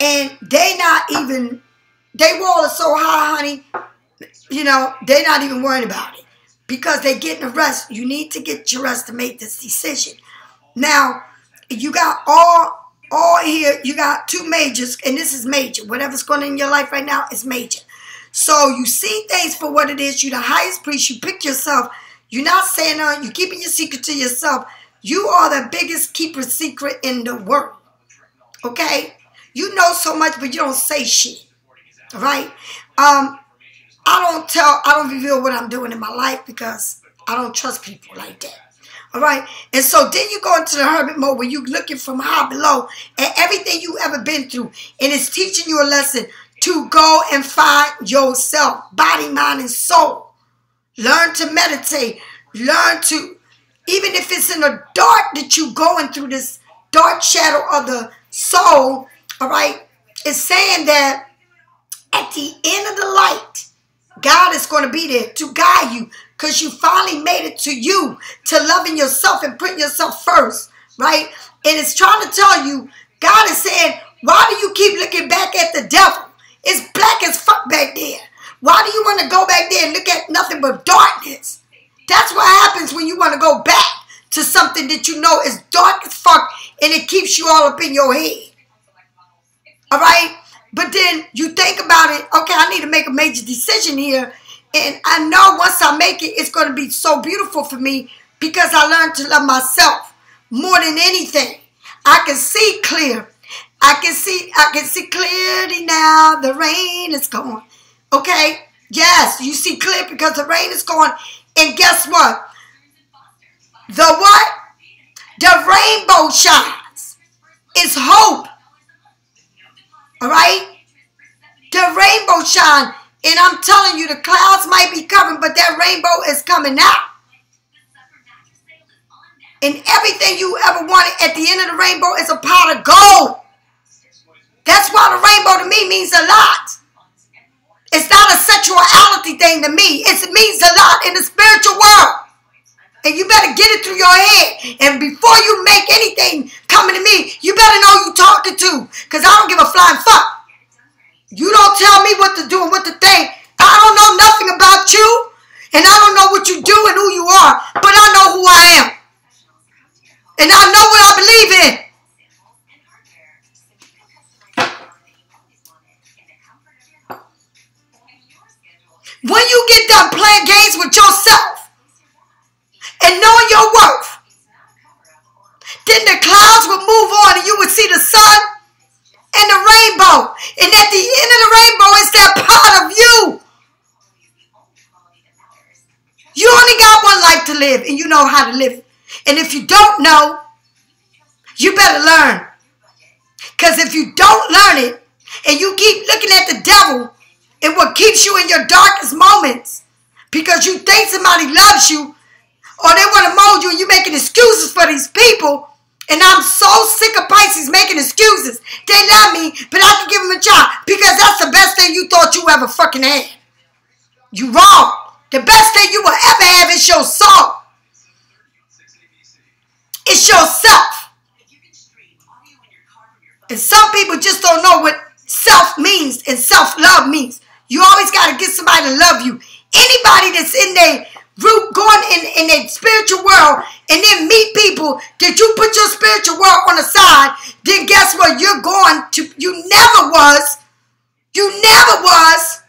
and they not even, they wall is so high, honey, you know, they're not even worried about it. Because they're getting a rest. You need to get your rest to make this decision. Now, you got all, all here, you got two majors, and this is major. Whatever's going on in your life right now is major. So you see things for what it is. You're the highest priest. You pick yourself. You're not saying on. You're keeping your secret to yourself. You are the biggest keeper secret in the world. Okay? You know so much, but you don't say shit. All right? Um, I don't tell, I don't reveal what I'm doing in my life, because I don't trust people like that. All right? And so then you go into the hermit mode where you're looking from high below at everything you ever been through. And it's teaching you a lesson to go and find yourself, body, mind, and soul. Learn to meditate. Learn to, even if it's in the dark that you're going through, this dark shadow of the soul, all right, it's saying that at the end of the light, God is going to be there to guide you, because you finally made it to you, to loving yourself and putting yourself first, right? And it's trying to tell you, God is saying, why do you keep looking back at the devil? It's black as fuck back there. Why do you want to go back there and look at nothing but darkness? That's what happens when you want to go back to something that you know is dark as fuck, and it keeps you all up in your head. All right. But then you think about it. Okay, I need to make a major decision here. And I know once I make it, it's going to be so beautiful for me because I learned to love myself more than anything. I can see clear. I can see, I can see clearly now. The rain is gone. Okay? Yes, you see clear because the rain is gone. And guess what? The what? The rainbow shines. It's hope. All right? The rainbow shines. And I'm telling you, the clouds might be covering, but that rainbow is coming out. And everything you ever wanted at the end of the rainbow is a pot of gold. That's why the rainbow to me means a lot. It's not a sexuality thing to me. It means a lot in the spiritual world. And you better get it through your head. And before you make anything coming to me, you better know who you're talking to. Because I don't give a flying fuck. You don't tell me what to do and what to think. I don't know nothing about you. And I don't know what you do and who you are. But I know who I am. And I know what I believe in. When you get done playing games with yourself and knowing your worth, then the clouds will move on and you will see the sun and the rainbow. And at the end of the rainbow is that part of you. You only got one life to live, and you know how to live it. And if you don't know, you better learn. Because if you don't learn it, and you keep looking at the devil and what keeps you in your darkest moments, because you think somebody loves you, or they want to mold you, and you're making excuses for these people. And I'm so sick of Pisces making excuses. They love me, but I can give them a job because that's the best thing you thought you ever fucking had. You wrong. The best thing you will ever have is your soul. It's yourself. And some people just don't know what self means and self-love means. You always got to get somebody to love you. Anybody that's in their root, going in, in their spiritual world, and then meet people that you put your spiritual world on the side, then guess what? You're going to, you never was, you never was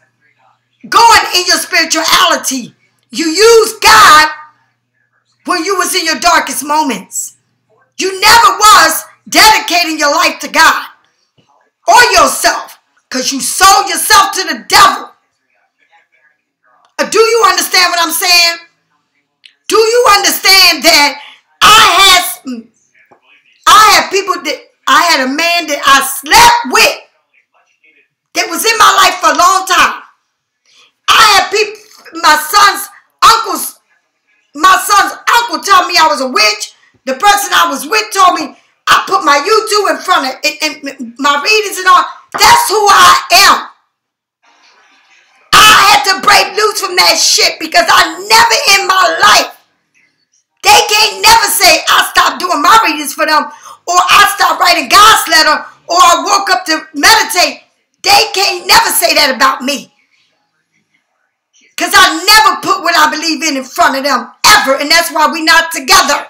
going in your spirituality. You used God when you was in your darkest moments. You never was dedicating your life to God or yourself, because you sold yourself to the devil. Do you understand what I'm saying? Do you understand that I had I had people that I had a man that I slept with that was in my life for a long time. I had people, my son's uncles. My son's uncle told me I was a witch. The person I was with told me I put my YouTube in front of it and my readings and all. That's who I am. I had to break loose from that shit because I never in my life, they can't never say I stopped doing my readings for them or I stopped writing God's letter or I woke up to meditate. They can't never say that about me. Because I never put what I believe in in front of them ever. And that's why we're not together.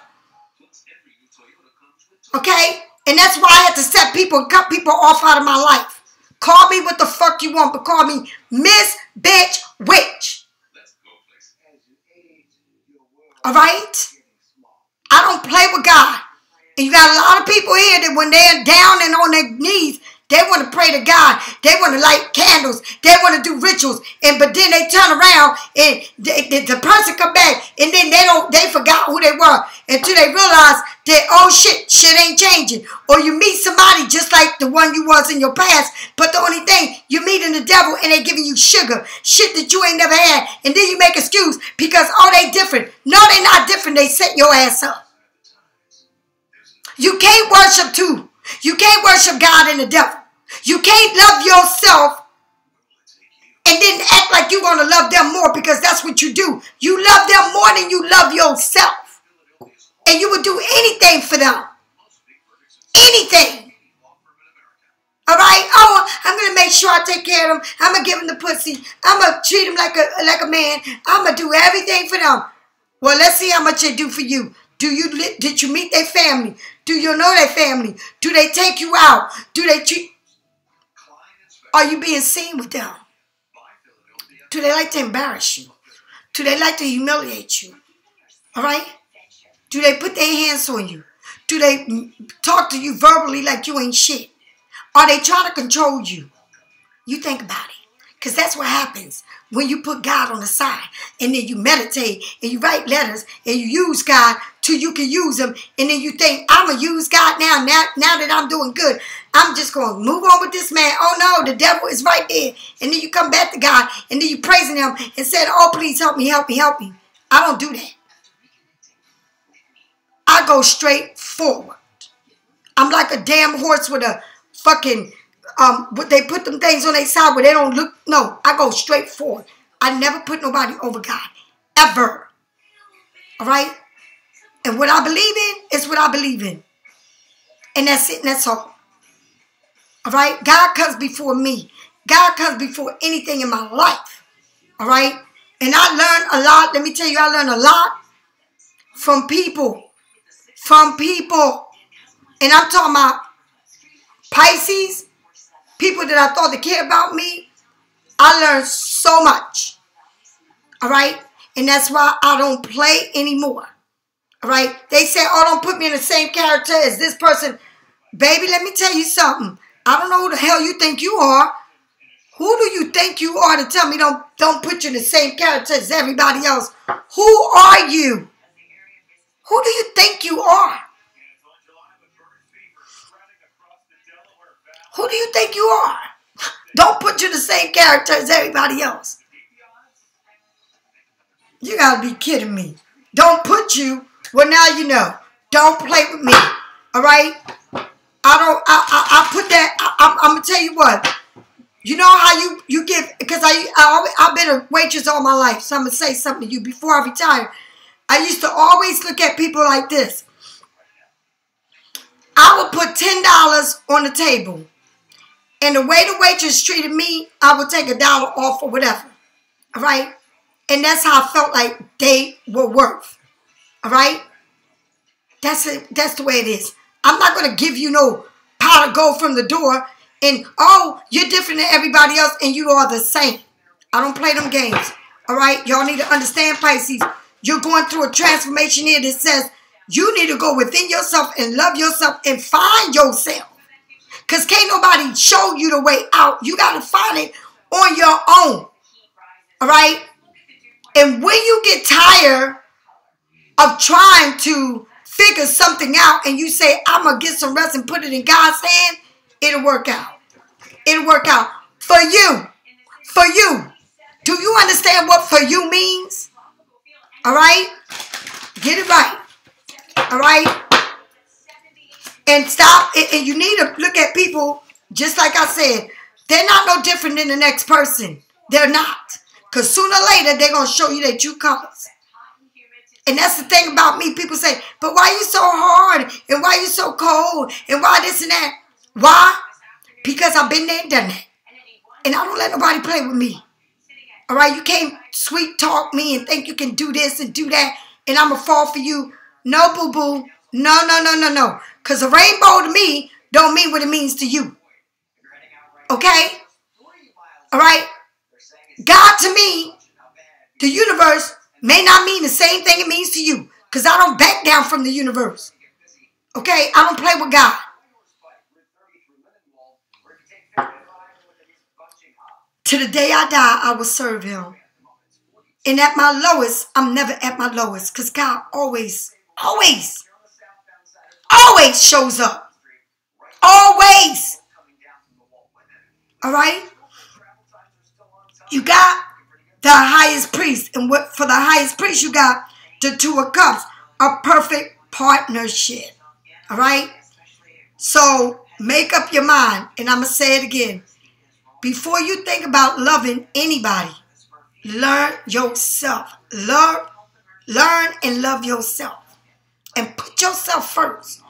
Okay? And that's why I had to set people and cut people off out of my life. Call me what the fuck you want, but call me Miss Bitch Witch. Alright? I don't play with God. And you got a lot of people here that when they're down and on their knees, they want to pray to God. They want to light candles. They want to do rituals. And but then they turn around and they, they, the person come back and then they don't. They forgot who they were until they realize that, oh shit, shit ain't changing. Or you meet somebody just like the one you was in your past. But the only thing, you're meeting the devil and they giving you sugar. Shit that you ain't never had. And then you make excuse because, oh, they different. No, they not different. They set your ass up. You can't worship two. You can't worship God and the devil. You can't love yourself and then act like you're going to love them more because that's what you do. You love them more than you love yourself. And you would do anything for them. Anything. All right? Oh, I'm going to make sure I take care of them. I'm going to give them the pussy. I'm going to treat them like a, like a man. I'm going to do everything for them. Well, let's see how much they do for you. Do you, did you meet their family? Do you know their family? Do they take you out? Do they treat? Are you being seen with them? Do they like to embarrass you? Do they like to humiliate you? All right? Do they put their hands on you? Do they talk to you verbally like you ain't shit? Are they trying to control you? You think about it. Because that's what happens when you put God on the side. And then you meditate and you write letters and you use God till you can use him. And then you think, I'm going to use God now, now. Now that I'm doing good, I'm just going to move on with this man. Oh no, the devil is right there. And then you come back to God and then you praising him and said, oh please help me, help me, help me. I don't do that. I go straight forward. I'm like a damn horse with a fucking... Um, but they put them things on their side where they don't look. No, I go straight forward. I never put nobody over God. Ever. Alright? And what I believe in is what I believe in. And that's it and that's all. Alright? God comes before me. God comes before anything in my life. Alright? And I learned a lot. Let me tell you, I learned a lot from people. From people. And I'm talking about Pisces. People that I thought they cared about me, I learned so much. All right? And that's why I don't play anymore. All right? They say, oh, don't put me in the same character as this person. Baby, let me tell you something. I don't know who the hell you think you are. Who do you think you are to tell me don't, don't put you in the same character as everybody else? Who are you? Who do you think you are? Who do you think you are? Don't put you in the same character as everybody else. You gotta be kidding me. Don't put you. Well, now you know. Don't play with me. All right. I don't. I. I, I put that. I, I'm, I'm gonna tell you what. You know how you you get because I I I've been a waitress all my life. So I'm gonna say something to you before I retire. I used to always look at people like this. I would put ten dollars on the table. And the way the waitress treated me, I would take a dollar off or whatever. All right? And that's how I felt like they were worth. All right? That's it. That's the way it is. I'm not going to give you no pot of gold from the door and, oh, you're different than everybody else and you are the same. I don't play them games. All right? Y'all need to understand, Pisces. You're going through a transformation here that says you need to go within yourself and love yourself and find yourself. Because can't nobody show you the way out. You got to find it on your own. All right? And when you get tired of trying to figure something out and you say, I'm going to get some rest and put it in God's hand, it'll work out. It'll work out. For you. For you. Do you understand what for you means? All right? Get it right. All right? And stop, and you need to look at people, just like I said, they're not no different than the next person. They're not. Because sooner or later, they're going to show you their true colors. And that's the thing about me. People say, but why are you so hard? And why are you so cold? And why this and that? Why? Because I've been there and done that. And I don't let nobody play with me. All right? You can't sweet talk me and think you can do this and do that, and I'm going to fall for you. No, boo-boo. No, no, no, no, no. Because a rainbow to me don't mean what it means to you. Okay? All right? God to me, the universe, may not mean the same thing it means to you. Because I don't back down from the universe. Okay? I don't play with God. To the day I die, I will serve him. And at my lowest, I'm never at my lowest. Because God always, always... always shows up. Always. All right? You got the highest priest. And what for the highest priest, you got the two of cups. A perfect partnership. All right? So, make up your mind. And I'm going to say it again. Before you think about loving anybody, learn yourself. Learn, learn and love yourself. And put yourself first.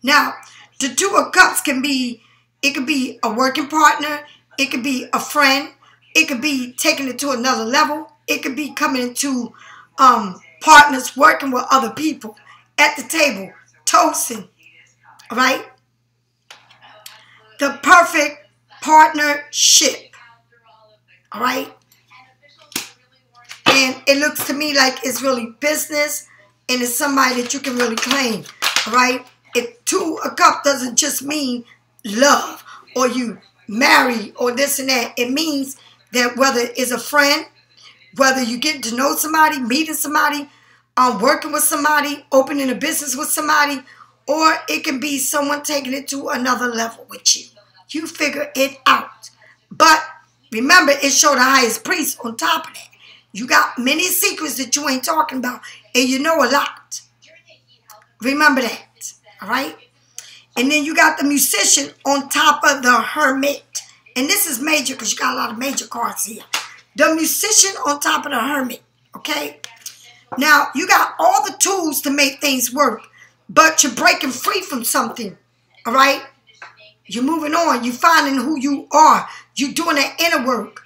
Now, the two of cups can be, it could be a working partner. It could be a friend. It could be taking it to another level. It could be coming into um, partners working with other people at the table, toasting, right? The perfect partnership. All right? And it looks to me like it's really business, and it's somebody that you can really claim. All right? It, two, a cup doesn't just mean love or you marry or this and that. It means that whether it's a friend, whether you get to know somebody, meeting somebody, um, working with somebody, opening a business with somebody, or it can be someone taking it to another level with you. You figure it out. But remember, it showed the highest priest on top of that. You got many secrets that you ain't talking about, and you know a lot. Remember that, all right? And then you got the musician on top of the hermit. And this is major because you got a lot of major cards here. The musician on top of the hermit, okay? Now, you got all the tools to make things work, but you're breaking free from something, all right? You're moving on. You're finding who you are. You're doing that inner work.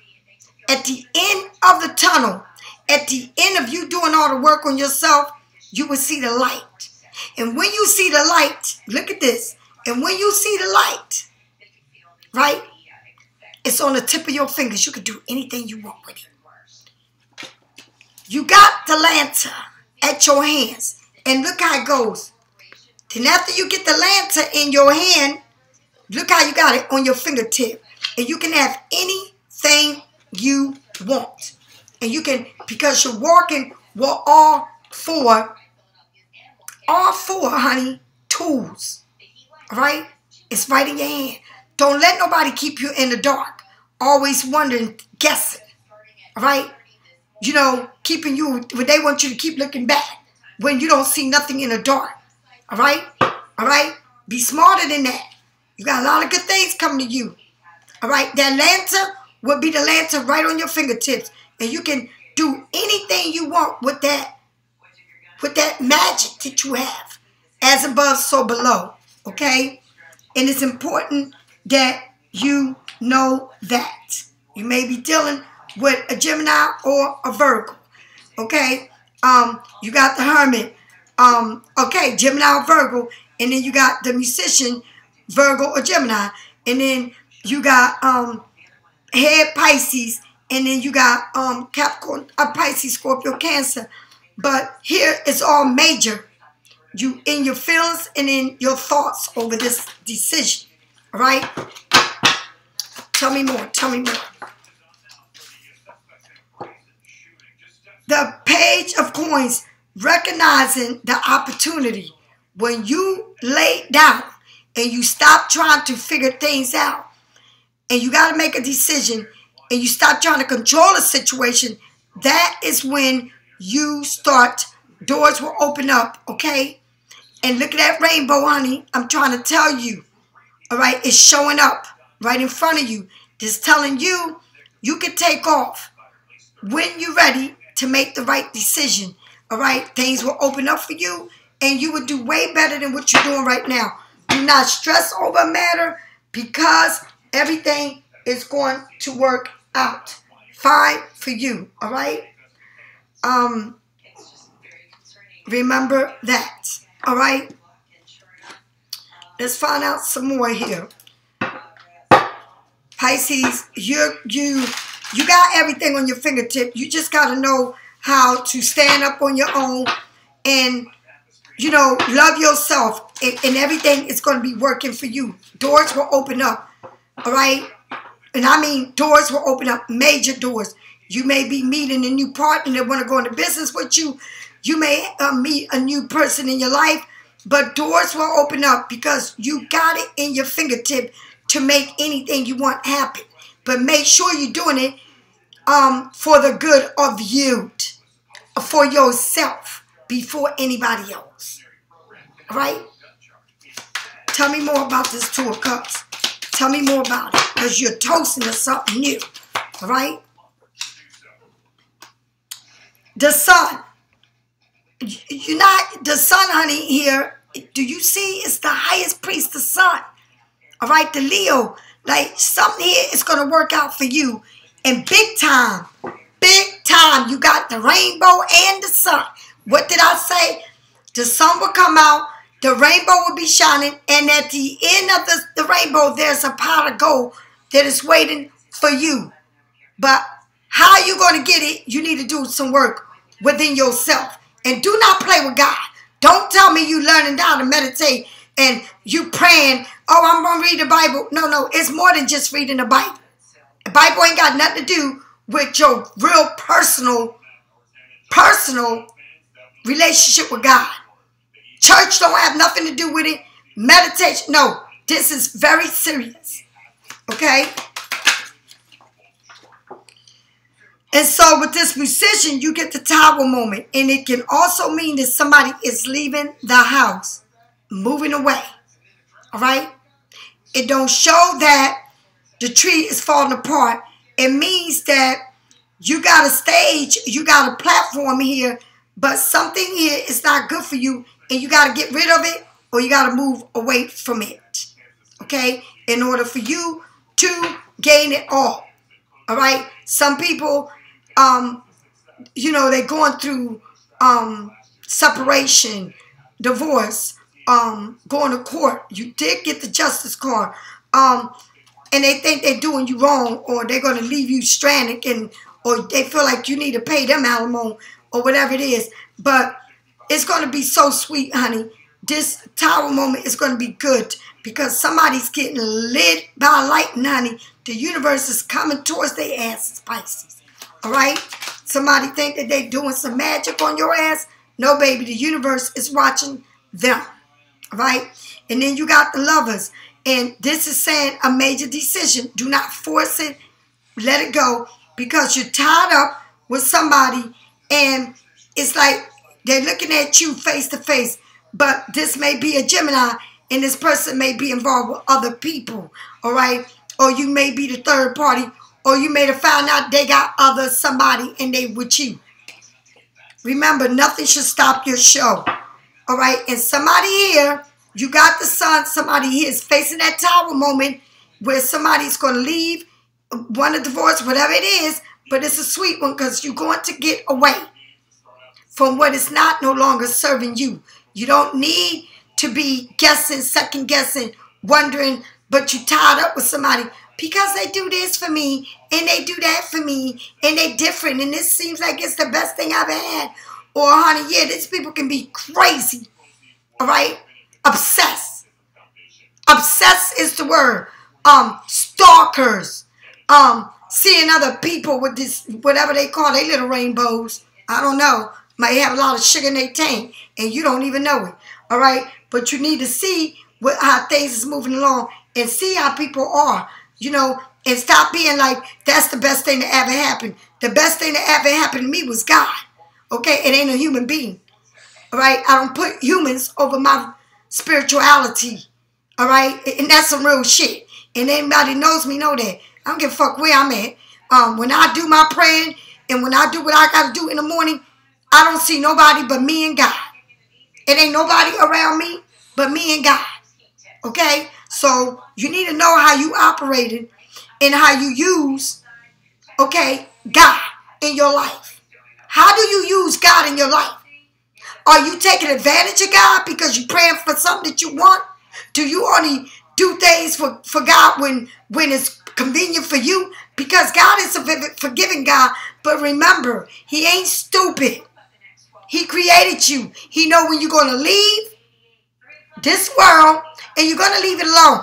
At the end of the tunnel, at the end of you doing all the work on yourself, you will see the light. And when you see the light, look at this. And when you see the light, right, it's on the tip of your fingers. You can do anything you want with it. You got the lantern at your hands. And look how it goes. Then after you get the lantern in your hand, look how you got it on your fingertip. And you can have anything you want. And you can, because you're working with all four, all four, honey, tools. All right? It's right in your hand. Don't let nobody keep you in the dark. Always wondering, guessing. All right? You know, keeping you, when they want you to keep looking back when you don't see nothing in the dark. All right? All right? Be smarter than that. You got a lot of good things coming to you. All right? That lantern will be the lantern right on your fingertips. And you can do anything you want with that, with that magic that you have. As above, so below. Okay? And it's important that you know that. You may be dealing with a Gemini or a Virgo. Okay? Um, you got the hermit. Um, okay, Gemini or Virgo. And then you got the musician, Virgo or Gemini, and then you got um, head Pisces, and then you got um, Capricorn, uh, Pisces, Scorpio, Cancer. But here it's all major. You in your feelings and in your thoughts over this decision. All right. Tell me more. Tell me more. The page of coins, recognizing the opportunity when you lay down. And you stop trying to figure things out. And you got to make a decision. And you stop trying to control a situation. That is when you start. Doors will open up. Okay? And look at that rainbow, honey. I'm trying to tell you. All right? It's showing up right in front of you. Just telling you, you can take off when you're ready to make the right decision. All right? Things will open up for you. And you will do way better than what you're doing right now. Do not stress over a matter because everything is going to work out fine for you. All right? Um, remember that. All right? Let's find out some more here. Pisces, you you you got everything on your fingertip. You just got to know how to stand up on your own and, you know, love yourself. And everything is going to be working for you. Doors will open up. All right? And I mean, doors will open up. Major doors. You may be meeting a new partner that want to go into business with you. You may uh, meet a new person in your life. But doors will open up because you got it in your fingertip to make anything you want happen. But make sure you're doing it um, for the good of you. For yourself. Before anybody else. All right? Tell me more about this Two of Cups. Tell me more about it. Because you're toasting to something new. All right? The sun. You're not, the sun, honey, here. Do you see? It's the highest priest, the sun. All right? The Leo. Like, something here is going to work out for you. And big time. Big time. You got the rainbow and the sun. What did I say? The sun will come out. The rainbow will be shining, and at the end of the, the rainbow, there's a pot of gold that is waiting for you. But how are you going to get it? You need to do some work within yourself. And do not play with God. Don't tell me you learning how to meditate and you praying, oh, I'm going to read the Bible. No, no, it's more than just reading the Bible. The Bible ain't got nothing to do with your real personal, personal relationship with God. Church don't have nothing to do with it. Meditation, no, this is very serious, okay? And so with this musician, you get the tower moment. And it can also mean that somebody is leaving the house, moving away, all right? It don't show that the tree is falling apart. It means that you got a stage, you got a platform here, but something here is not good for you, and you got to get rid of it, or you got to move away from it, okay, in order for you to gain it all, all right? Some people, um, you know, they're going through um, separation, divorce, um, going to court. You did get the justice card, um, and they think they're doing you wrong, or they're going to leave you stranded, and or they feel like you need to pay them alimony or whatever it is, but it's going to be so sweet, honey. This tower moment is going to be good because somebody's getting lit by lightning, honey. The universe is coming towards their asses, Pisces. All right? Somebody think that they're doing some magic on your ass? No, baby. The universe is watching them. All right? And then you got the lovers. And this is saying a major decision. Do not force it. Let it go because you're tied up with somebody and it's like they're looking at you face to face. But this may be a Gemini, and this person may be involved with other people, all right? Or you may be the third party, or you may have found out they got other somebody and they with you. Remember, nothing should stop your show, all right? And somebody here, you got the sun, somebody here is facing that tower moment where somebody's going to leave, want a divorce, whatever it is, but it's a sweet one because you're going to get away from what is not no longer serving you. You don't need to be guessing, second guessing, wondering, but you tied up with somebody because they do this for me and they do that for me and they different and this seems like it's the best thing I've ever had. Or honey, yeah, these people can be crazy, all right? Obsessed. Obsessed is the word. Um, stalkers. Um, seeing other people with this, whatever they call their little rainbows. I don't know. Might have a lot of sugar in their tank, and you don't even know it, all right? But you need to see what, how things is moving along and see how people are, you know, and stop being like, that's the best thing that ever happened. The best thing that ever happened to me was God, okay? It ain't a human being, all right? I don't put humans over my spirituality, all right? And that's some real shit, and anybody knows me know that. I don't give a fuck where I'm at. Um, when I do my praying and when I do what I got to do in the morning, I don't see nobody but me and God. It ain't nobody around me but me and God. Okay? So you need to know how you operated and how you use, okay, God in your life. How do you use God in your life? Are you taking advantage of God because you're praying for something that you want? Do you only do things for, for God when, when it's convenient for you? Because God is a forgiving God. But remember, he ain't stupid. He created you. He know when you're going to leave this world and you're going to leave it alone.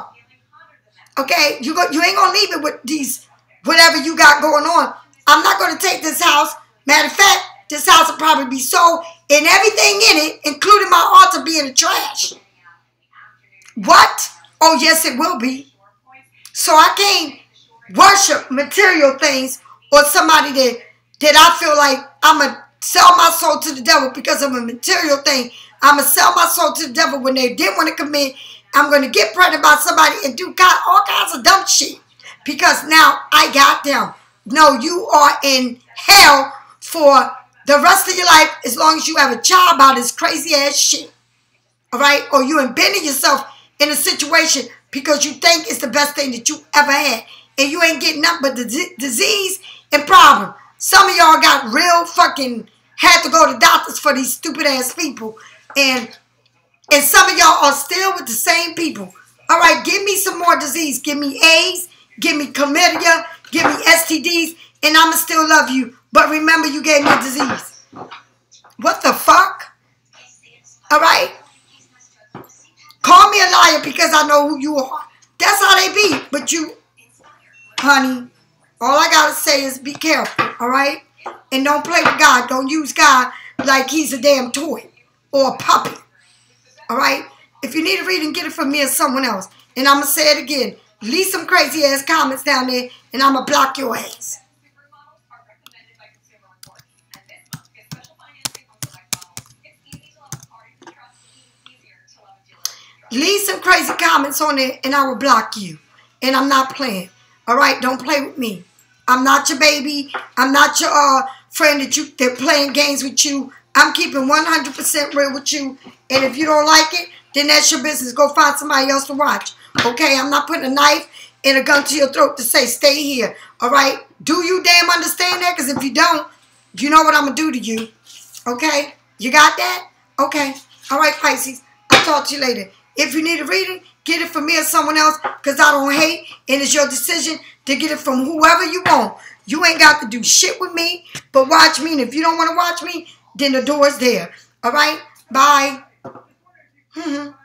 Okay? You, go, you ain't going to leave it with these, whatever you got going on. I'm not going to take this house. Matter of fact, this house will probably be sold and everything in it, including my altar, being the trash. What? Oh, yes, it will be. So I can't worship material things or somebody that, that I feel like I'm a sell my soul to the devil because of a material thing. I'm going to sell my soul to the devil when they didn't want to commit. I'm going to get pregnant by somebody and do God, all kinds of dumb shit because now I got them. No, you are in hell for the rest of your life as long as you have a child about this crazy ass shit. All right? Or you embedding yourself in a situation because you think it's the best thing that you ever had. And you ain't getting nothing but the disease and problem. Some of y'all got real fucking, had to go to doctors for these stupid ass people. And, and some of y'all are still with the same people. All right, give me some more disease. Give me AIDS. give me chlamydia, give me S T Ds, and I'ma still love you. But remember, you gave me a disease. What the fuck? All right? Call me a liar because I know who you are. That's how they be. But you, honey, all I got to say is be careful, all right? And don't play with God. Don't use God like he's a damn toy or a puppet, all right? If you need a reading, get it from me or someone else. And I'm going to say it again. Leave some crazy-ass comments down there, and I'm going to block your ass. Leave some crazy comments on there, and I will block you. And I'm not playing. All right? Don't play with me. I'm not your baby. I'm not your uh, friend that you that playing games with you. I'm keeping one hundred percent real with you. And if you don't like it, then that's your business. Go find somebody else to watch. Okay? I'm not putting a knife and a gun to your throat to say, stay here. All right? Do you damn understand that? Because if you don't, you know what I'm going to do to you. Okay? You got that? Okay. All right, Pisces. I'll talk to you later. If you need a reading, get it from me or someone else because I don't hate, and it's your decision to get it from whoever you want. You ain't got to do shit with me, but watch me. And if you don't want to watch me, then the door is there. All right? Bye. Mm-hmm.